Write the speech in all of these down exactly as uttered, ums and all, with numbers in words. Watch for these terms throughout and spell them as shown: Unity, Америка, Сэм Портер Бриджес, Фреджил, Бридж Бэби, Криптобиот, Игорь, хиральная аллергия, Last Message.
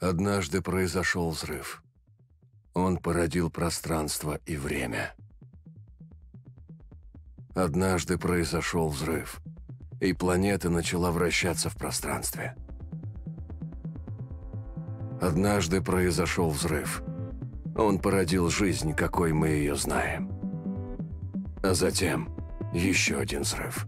Однажды произошел взрыв. Он породил пространство и время. Однажды произошел взрыв, и планета начала вращаться в пространстве. Однажды произошел взрыв. Он породил жизнь, какой мы ее знаем. А затем еще один взрыв.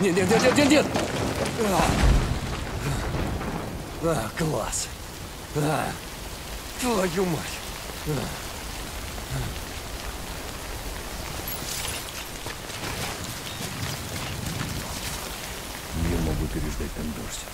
Нет, нет, нет, нет, нет, нет! А, а класс! А, твою мать! А. Я могу переждать там дождь.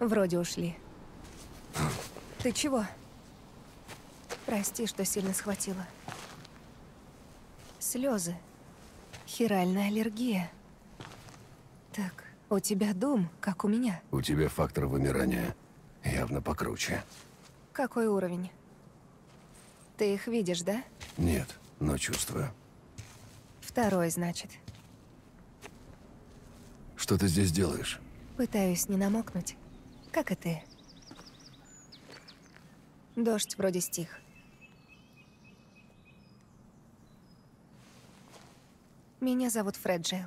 Вроде ушли. Ты чего? Прости, что сильно схватила. Слезы. Хиральная аллергия. Так, у тебя дом, как у меня. У тебя фактор вымирания явно покруче. Какой уровень? Ты их видишь, да? Нет, но чувствую. Второй, значит. Что ты здесь делаешь? Пытаюсь не намокнуть, как и ты. Дождь вроде стих. Меня зовут Фреджил.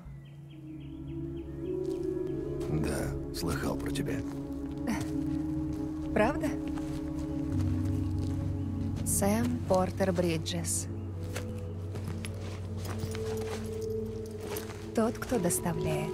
Да, слыхал про тебя. Правда? Сэм Портер Бриджес. Тот, кто доставляет.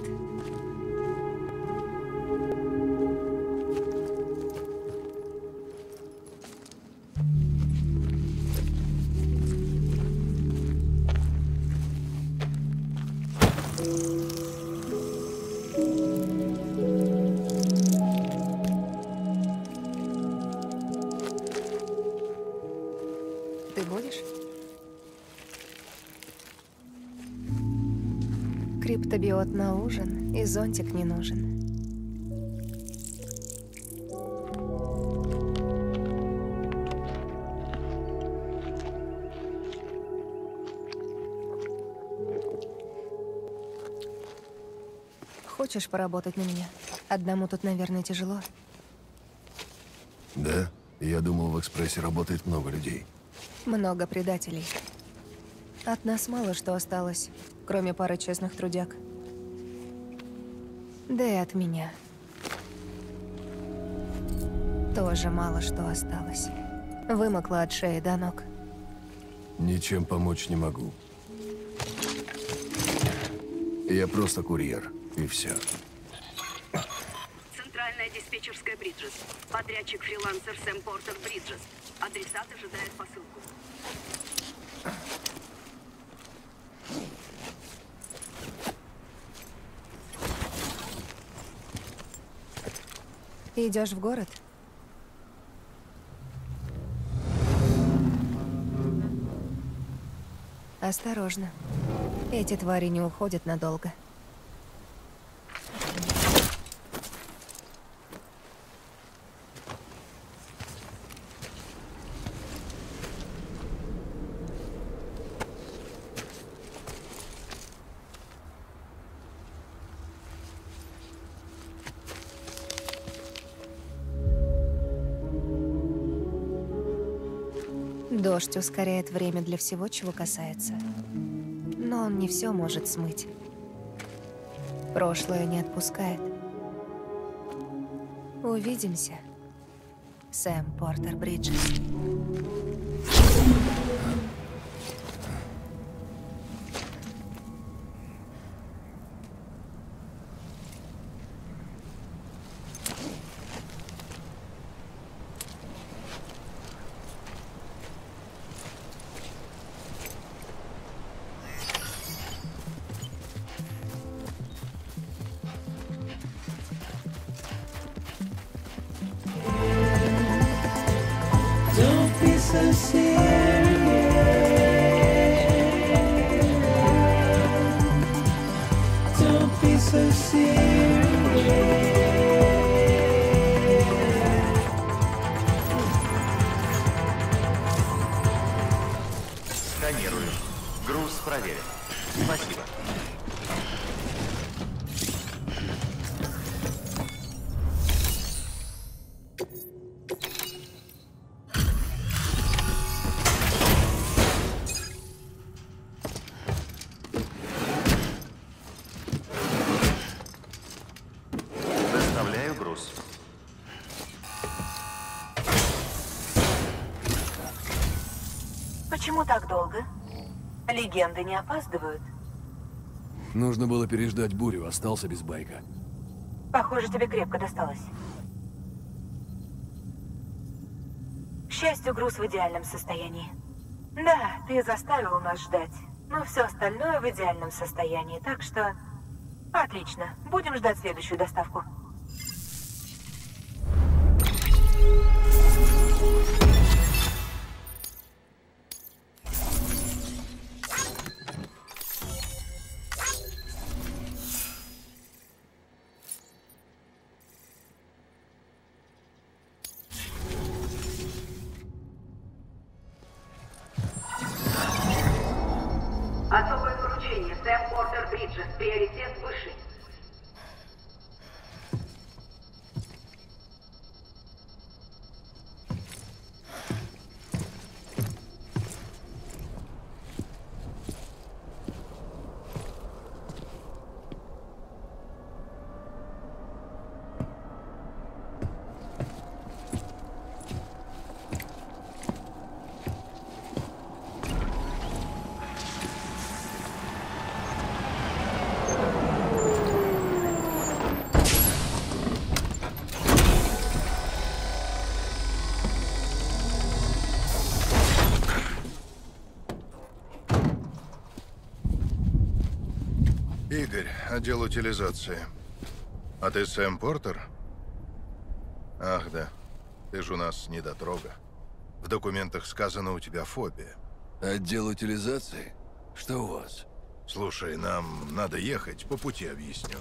Криптобиот на ужин, и зонтик не нужен. Хочешь поработать на меня? Одному тут, наверное, тяжело. Да, я думал, в экспрессе работает много людей. Много предателей. От нас мало что осталось, кроме пары честных трудяг. Да и от меня. Тоже мало что осталось. Вымокла от шеи до ног. Ничем помочь не могу. Я просто курьер, и все. Центральная диспетчерская Бриджес. Подрядчик-фрилансер Сэм Портер Бриджес. Адресат ожидает посылку. Ты идешь в город? Осторожно. Эти твари не уходят надолго. Дождь ускоряет время для всего, чего касается. Но он не все может смыть. Прошлое не отпускает. Увидимся, Сэм Портер Бриджес. Сканирую. Груз проверен. Спасибо. Почему так долго? Легенды не опаздывают. Нужно было переждать бурю, остался без байка. Похоже, тебе крепко досталось. К счастью, груз в идеальном состоянии. Да, ты заставил нас ждать, но все остальное в идеальном состоянии, так что... Отлично, будем ждать следующую доставку. Игорь, отдел утилизации. А ты Сэм Портер? Ах да, ты же у нас недотрога. В документах сказано, у тебя фобия. Отдел утилизации? Что у вас? Слушай, нам надо ехать, по пути объясню.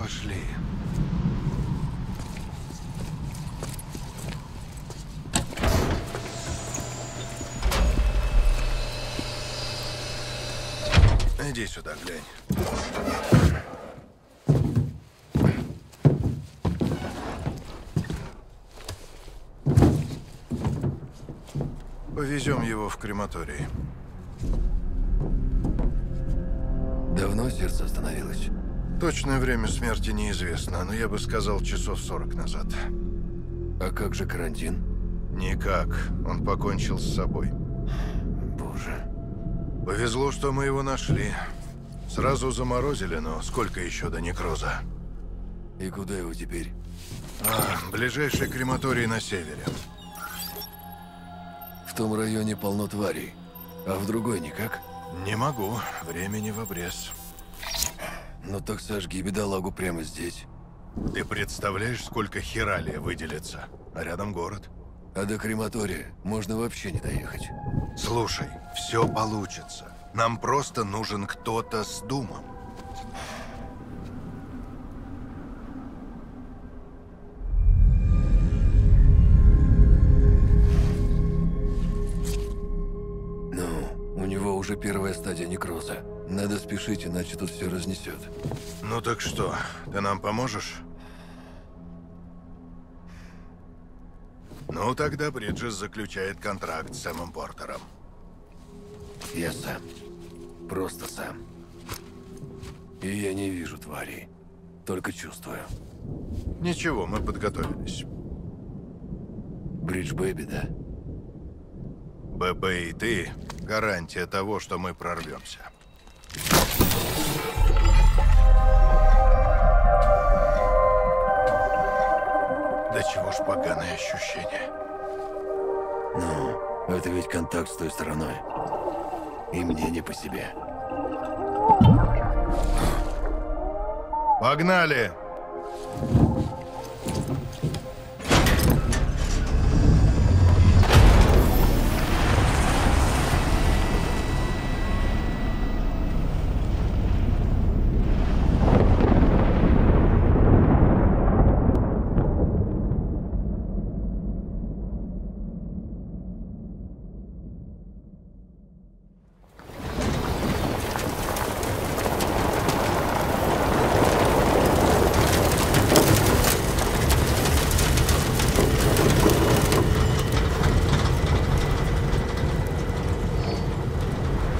Пошли. Иди сюда, глянь. Повезем его в крематорий. Давно сердце остановилось? Точное время смерти неизвестно, но я бы сказал, часов сорок назад. А как же карантин? Никак. Он покончил с собой. Боже. Повезло, что мы его нашли. Сразу заморозили, но сколько еще до некроза? И куда его теперь? А, ближайший крематорий на севере. В том районе полно тварей, а в другой никак? Не могу, времени в обрез. Ну так сожги бедолагу прямо здесь. Ты представляешь, сколько хералия выделится, а рядом город. А до крематория можно вообще не доехать. Слушай, все получится. Нам просто нужен кто-то с думом. Уже первая стадия некроза. Надо спешить, иначе тут все разнесет. Ну так что, ты нам поможешь? Ну тогда Бриджес заключает контракт с Сэмом Портером. Я сам. Просто сам. И я не вижу тварей. Только чувствую. Ничего, мы подготовились. Бридж Бэби, да? ББ и ты – гарантия того, что мы прорвемся. Да чего ж поганое ощущение. Ну, это ведь контакт с той стороной. И мне не по себе. Погнали!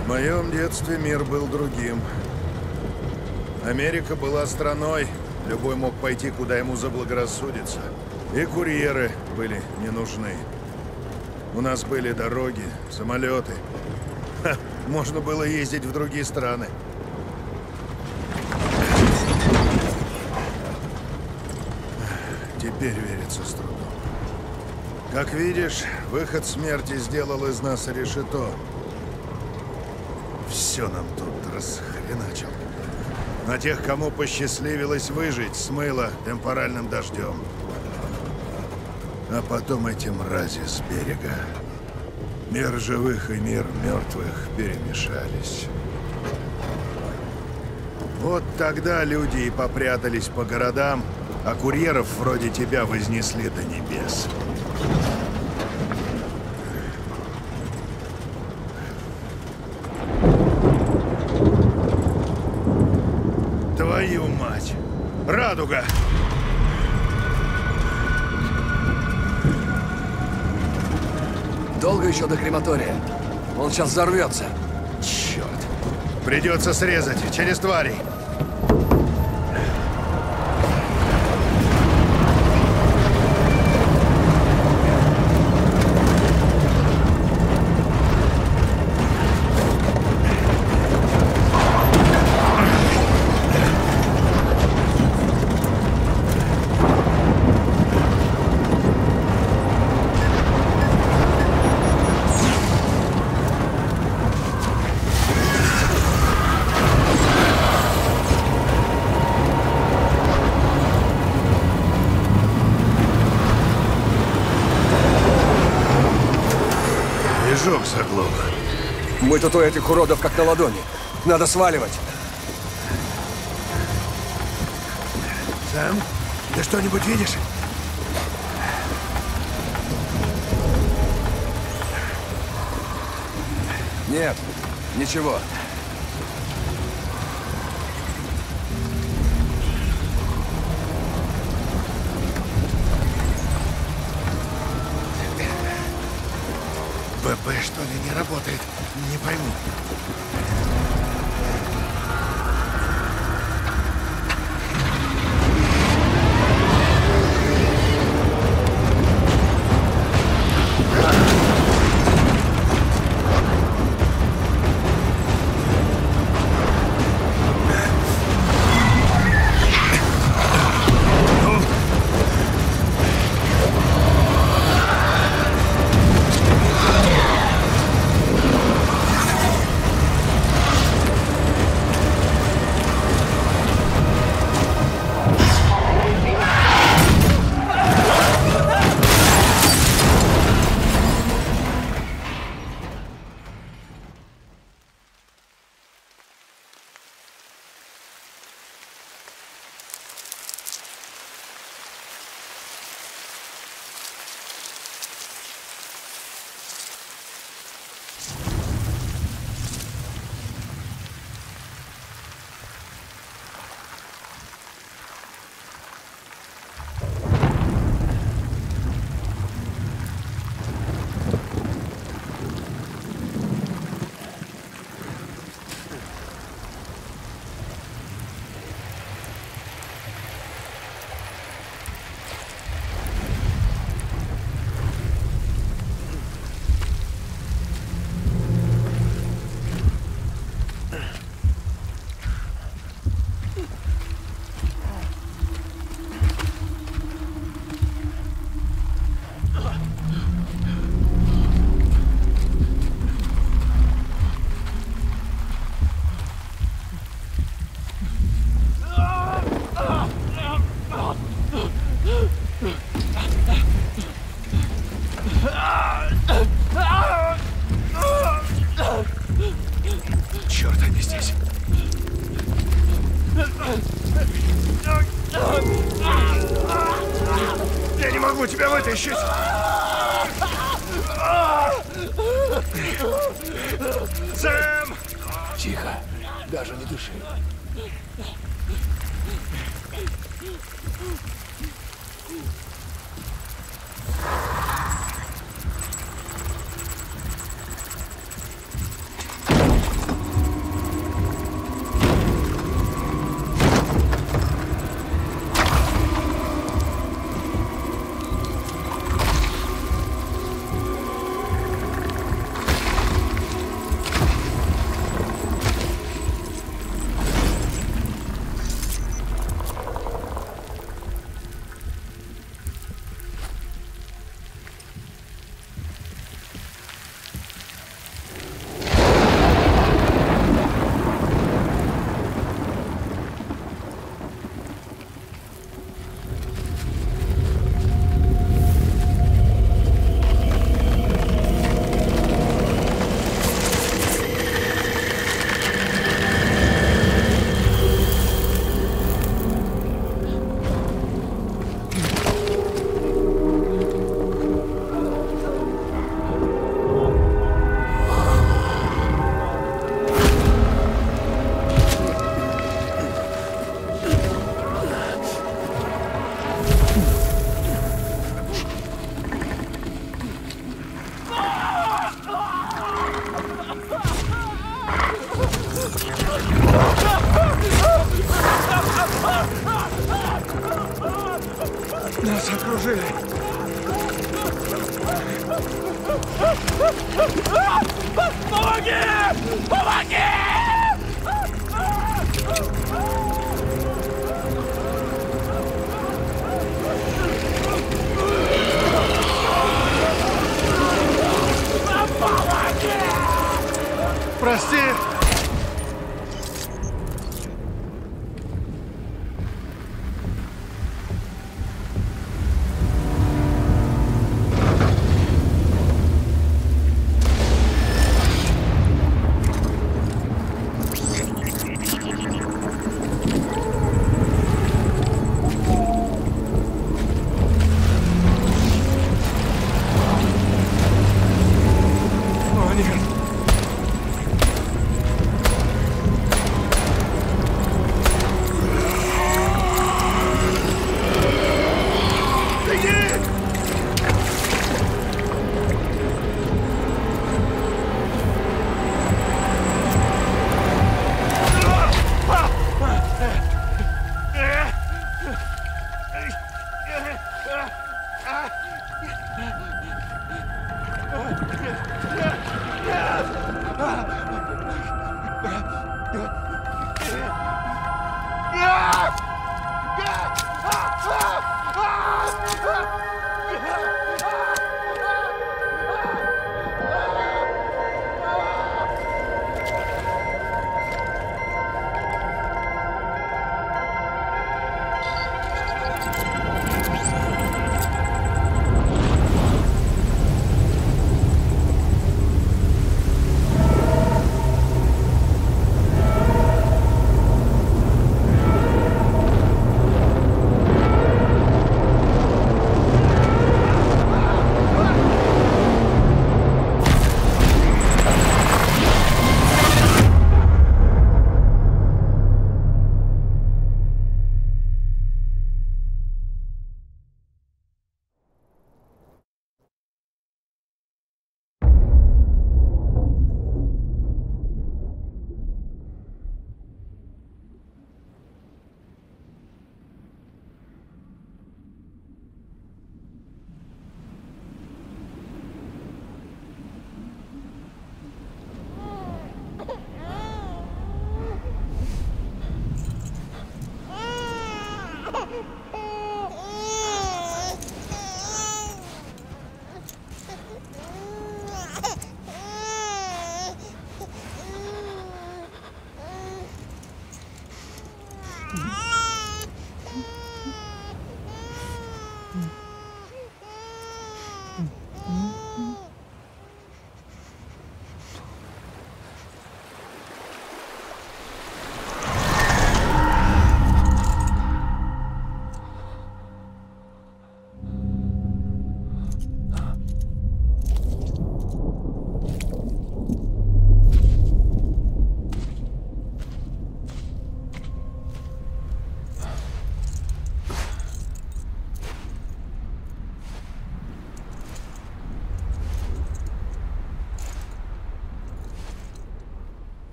В моем детстве мир был другим. Америка была страной, любой мог пойти, куда ему заблагорассудится. И курьеры были не нужны. У нас были дороги, самолеты. Ха, можно было ездить в другие страны. Теперь верится с трудом. Как видишь, выход смерти сделал из нас решето. Все нам тут расхреначил. На тех, кому посчастливилось выжить, смыло темпоральным дождем. А потом эти мрази с берега. Мир живых и мир мертвых перемешались. Вот тогда люди и попрятались по городам, а курьеров вроде тебя вознесли до небес. Твою мать! Радуга! Долго еще до крематория? Он сейчас взорвется. Черт! Придется срезать через тварей. прыжок заглох. Мы тут у этих уродов как на ладони. Надо сваливать. Сэм, ты что-нибудь видишь? Нет, ничего. ПП что ли не работает? Не пойму.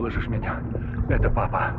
слышишь меня? Это папа.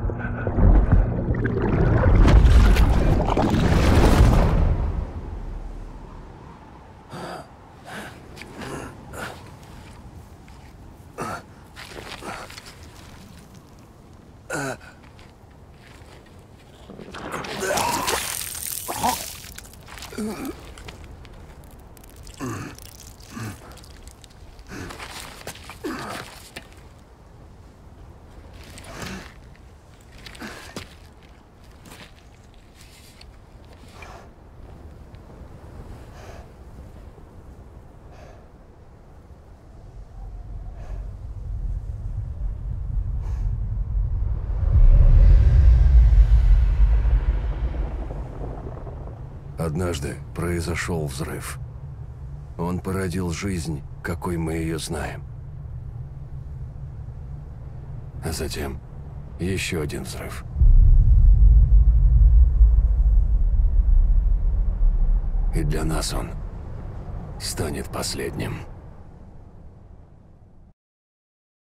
Однажды произошел взрыв. Он породил жизнь, какой мы ее знаем. А затем еще один взрыв. И для нас он станет последним.